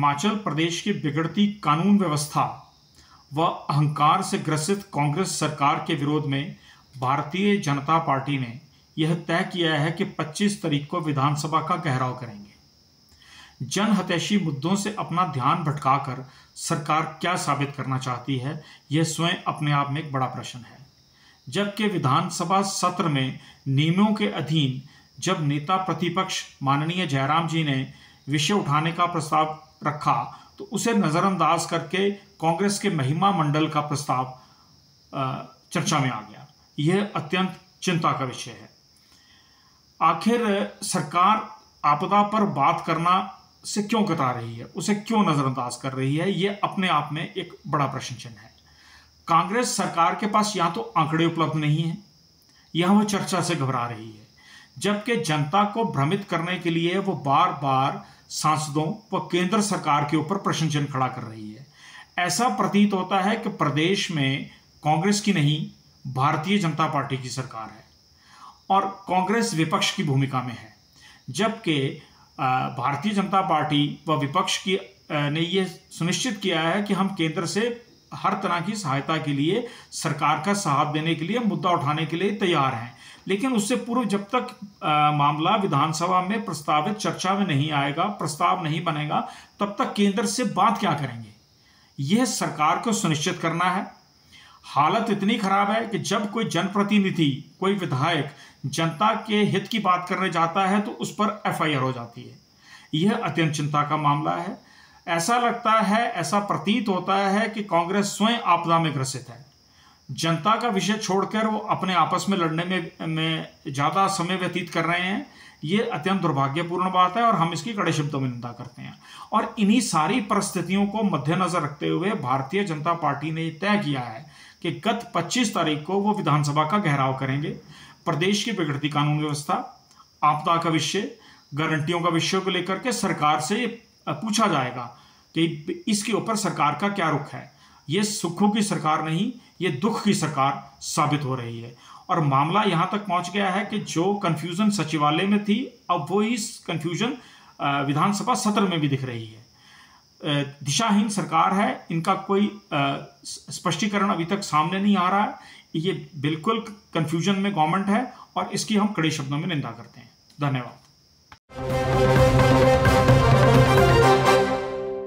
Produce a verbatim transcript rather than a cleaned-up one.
हिमाचल प्रदेश की बिगड़ती कानून व्यवस्था व अहंकार से ग्रसित कांग्रेस सरकार के विरोध में भारतीय जनता पार्टी ने यह तय किया है कि पच्चीस तारीख को विधानसभा का घेराव करेंगे। जनहितैषी मुद्दों से अपना ध्यान भटकाकर सरकार क्या साबित करना चाहती है, यह स्वयं अपने आप में एक बड़ा प्रश्न है। जबकि विधानसभा सत्र में नियमों के अधीन जब नेता प्रतिपक्ष माननीय जयराम जी ने विषय उठाने का प्रस्ताव रखा तो उसे नज़रअंदाज करके कांग्रेस के महिमा मंडल का प्रस्ताव चर्चा में आ गया। यह अत्यंत चिंता का विषय है। आखिर सरकार आपदा पर बात करना से क्यों कतरा रही है, उसे क्यों नज़रअंदाज कर रही है, यह अपने आप में एक बड़ा प्रश्न चिन्ह है। कांग्रेस सरकार के पास या तो आंकड़े उपलब्ध नहीं हैं या वह चर्चा से घबरा रही है, जबकि जनता को भ्रमित करने के लिए वो बार बार सांसदों व केंद्र सरकार के ऊपर प्रश्न चिन्ह खड़ा कर रही है। ऐसा प्रतीत होता है कि प्रदेश में कांग्रेस की नहीं भारतीय जनता पार्टी की सरकार है और कांग्रेस विपक्ष की भूमिका में है, जबकि भारतीय जनता पार्टी व विपक्ष की ने ये सुनिश्चित किया है कि हम केंद्र से हर तरह की सहायता के लिए, सरकार का साथ देने के लिए, मुद्दा उठाने के लिए तैयार हैं, लेकिन उससे पूर्व जब तक आ, मामला विधानसभा में प्रस्तावित चर्चा में नहीं आएगा, प्रस्ताव नहीं बनेगा, तब तक केंद्र से बात क्या करेंगे, यह सरकार को सुनिश्चित करना है। हालत इतनी खराब है कि जब कोई जनप्रतिनिधि, कोई विधायक जनता के हित की बात करने जाता है तो उस पर एफ आई आर हो जाती है। यह अत्यंत चिंता का मामला है। ऐसा लगता है, ऐसा प्रतीत होता है कि कांग्रेस स्वयं आपदा में ग्रसित है। जनता का विषय छोड़कर वो अपने आपस में लड़ने में, में ज़्यादा समय व्यतीत कर रहे हैं। ये अत्यंत दुर्भाग्यपूर्ण बात है और हम इसकी कड़े शब्दों में निंदा करते हैं। और इन्हीं सारी परिस्थितियों को मद्देनजर रखते हुए भारतीय जनता पार्टी ने तय किया है कि गत पच्चीस तारीख को वो विधानसभा का घेराव करेंगे। प्रदेश की बिगड़ती कानून व्यवस्था, आपदा का विषय, गारंटियों का विषय को लेकर के सरकार से पूछा जाएगा कि इसके ऊपर सरकार का क्या रुख है। ये सुखों की सरकार नहीं, ये दुख की सरकार साबित हो रही है। और मामला यहाँ तक पहुँच गया है कि जो कन्फ्यूज़न सचिवालय में थी, अब वो इस कन्फ्यूज़न विधानसभा सत्र में भी दिख रही है। दिशाहीन सरकार है, इनका कोई स्पष्टीकरण अभी तक सामने नहीं आ रहा है। ये बिल्कुल कन्फ्यूज़न में गवर्नमेंट है और इसकी हम कड़े शब्दों में निंदा करते हैं। धन्यवाद।